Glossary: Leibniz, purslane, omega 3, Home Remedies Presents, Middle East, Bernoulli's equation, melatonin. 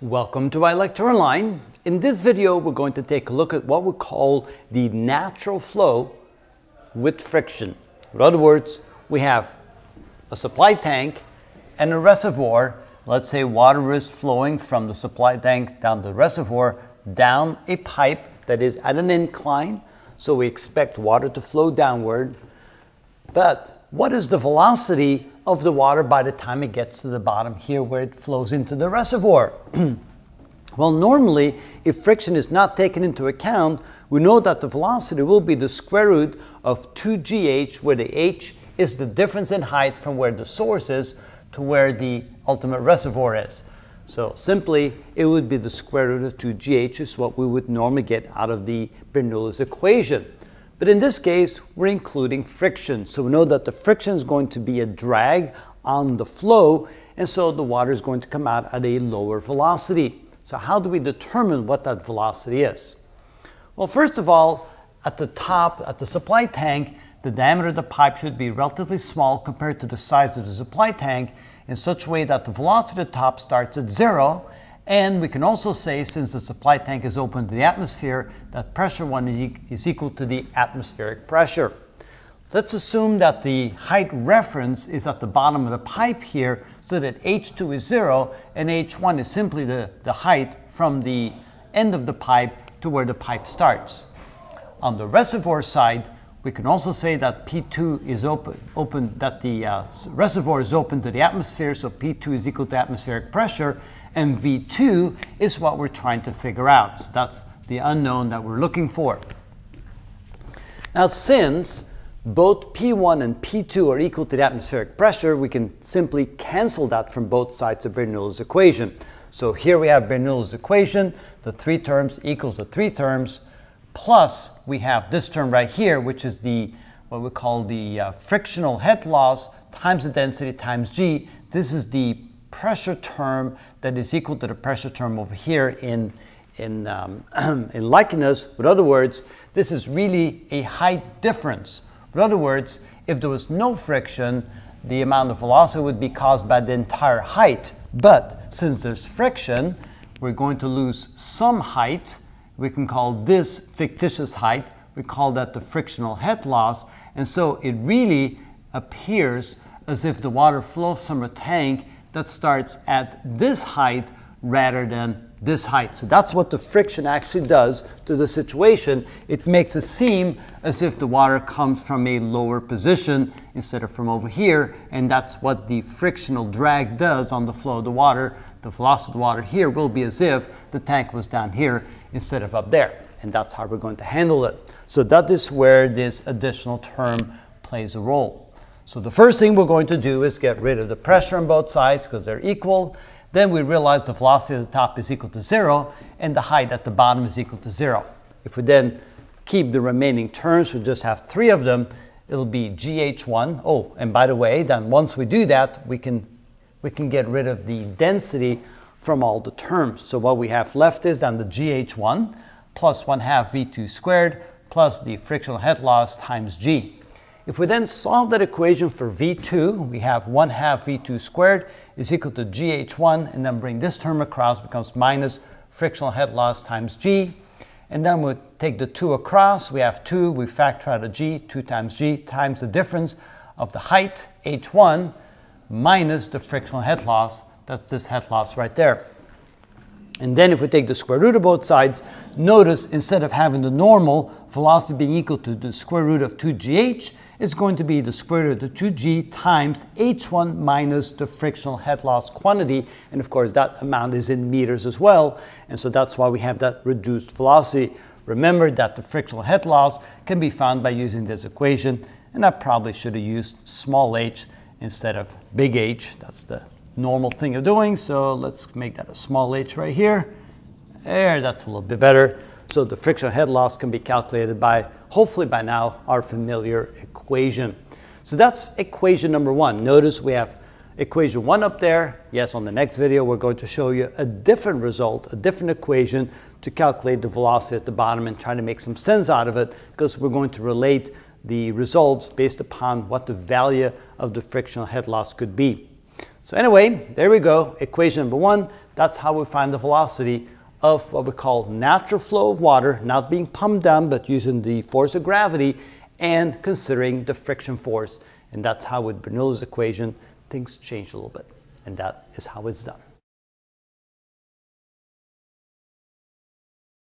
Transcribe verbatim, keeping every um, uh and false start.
Welcome to my lecture online. In this video, we're going to take a look at what we call the natural flow with friction. In other words, we have a supply tank and a reservoir. Let's say water is flowing from the supply tank down the reservoir, down a pipe that is at an incline. So we expect water to flow downward. But what is the velocity of the water by the time it gets to the bottom here where it flows into the reservoir? Well, normally, if friction is not taken into account, we know that the velocity will be the square root of two g h, where the h is the difference in height from where the source is to where the ultimate reservoir is. So simply, it would be the square root of two g h is what we would normally get out of the Bernoulli's equation. But in this case, we're including friction. So we know that the friction is going to be a drag on the flow, and so the water is going to come out at a lower velocity. So how do we determine what that velocity is? Well, first of all, at the top, at the supply tank, the diameter of the pipe should be relatively small compared to the size of the supply tank, in such a way that the velocity at the top starts at zero. And we can also say, since the supply tank is open to the atmosphere, that pressure one is equal to the atmospheric pressure. Let's assume that the height reference is at the bottom of the pipe here, so that h two is zero, and h one is simply the, the height from the end of the pipe to where the pipe starts. On the reservoir side, we can also say that P two is open, open that the uh, reservoir is open to the atmosphere, so P two is equal to atmospheric pressure, and V two is what we're trying to figure out. So that's the unknown that we're looking for. Now, since both P one and P two are equal to the atmospheric pressure, we can simply cancel that from both sides of Bernoulli's equation. So here we have Bernoulli's equation, the three terms equals the three terms, plus we have this term right here, which is the what we call the uh, frictional head loss times the density times g. This is the pressure term that is equal to the pressure term over here in, in, um, in Leibniz. In other words, this is really a height difference. In other words, if there was no friction, the amount of velocity would be caused by the entire height. But since there's friction, we're going to lose some height. We can call this fictitious height. We call that the frictional head loss. And so it really appears as if the water flows from a tank that starts at this height rather than this height. So that's what the friction actually does to the situation. It makes it seem as if the water comes from a lower position instead of from over here, and that's what the frictional drag does on the flow of the water. The velocity of the water here will be as if the tank was down here instead of up there, and that's how we're going to handle it. So that is where this additional term plays a role. So the first thing we're going to do is get rid of the pressure on both sides because they're equal. Then we realize the velocity at the top is equal to zero and the height at the bottom is equal to zero. If we then keep the remaining terms, we just have three of them, it'll be g h one. Oh, and by the way, then once we do that, we can, we can get rid of the density from all the terms. So what we have left is then the g h one plus one half v two squared plus the frictional head loss times g. If we then solve that equation for v two, we have one half v two squared is equal to g h one, and then bring this term across, becomes minus frictional head loss times g. And then we take the two across, we have two, we factor out a g, two times g, times the difference of the height, h one, minus the frictional head loss, that's this head loss right there. And then if we take the square root of both sides, notice instead of having the normal velocity being equal to the square root of two g h, it's going to be the square root of two g times h one minus the frictional head loss quantity. And of course, that amount is in meters as well. And so that's why we have that reduced velocity. Remember that the frictional head loss can be found by using this equation. And I probably should have used small h instead of big H. That's the normal thing of doing. So let's make that a small h right here. There, that's a little bit better. So the frictional head loss can be calculated by, hopefully by now, our familiar equation. So that's equation number one. Notice we have equation one up there. Yes, on the next video, we're going to show you a different result, a different equation to calculate the velocity at the bottom and try to make some sense out of it, because we're going to relate the results based upon what the value of the frictional head loss could be. So anyway, there we go, equation number one. That's how we find the velocity of what we call natural flow of water, not being pumped down, but using the force of gravity and considering the friction force. And that's how, with Bernoulli's equation, things change a little bit. And that is how it's done.